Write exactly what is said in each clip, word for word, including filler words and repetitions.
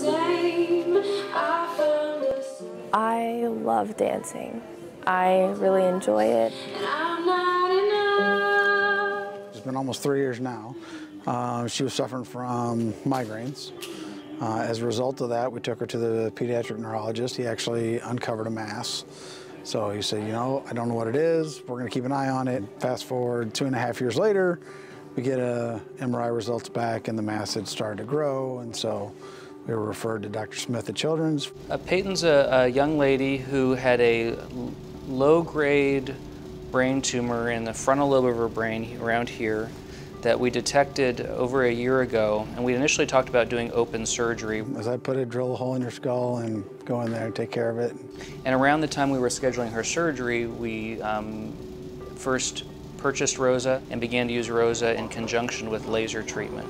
same. I found a same. I love dancing. I really enjoy it. And I'm not enough. It's been almost three years now. Uh, she was suffering from migraines. Uh, as a result of that, we took her to the pediatric neurologist. He actually uncovered a mass. So he said, you know, I don't know what it is. We're going to keep an eye on it. Fast forward two and a half years later, we get a M R I results back, and the mass had started to grow, and so we were referred to Doctor Smith at Children's. Uh, Peyton's a, a young lady who had a low-grade brain tumor in the frontal lobe of her brain around here that we detected over a year ago, and we initially talked about doing open surgery. As I put it, drill a hole in your skull and go in there and take care of it. And around the time we were scheduling her surgery, we um, first purchased ROSA and began to use ROSA in conjunction with laser treatment.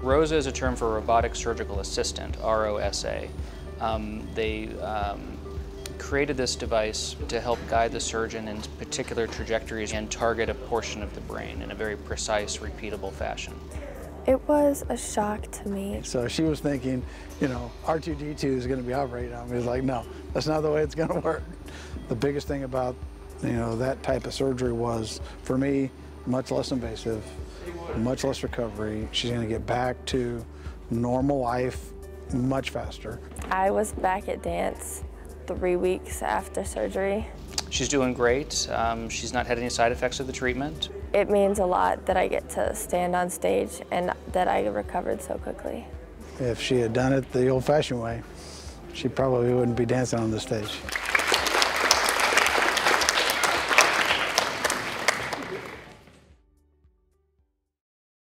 ROSA is a term for robotic surgical assistant, R O S A. Um, they um, created this device to help guide the surgeon in particular trajectories and target a portion of the brain in a very precise, repeatable fashion. It was a shock to me. So she was thinking, you know, R two D two is going to be operating on me. It's like, no, that's not the way it's going to work. The biggest thing about, you know, that type of surgery was, for me, much less invasive, much less recovery. She's going to get back to normal life much faster. I was back at dance three weeks after surgery. She's doing great. Um, she's not had any side effects of the treatment. It means a lot that I get to stand on stage and that I recovered so quickly. If she had done it the old-fashioned way, she probably wouldn't be dancing on the stage.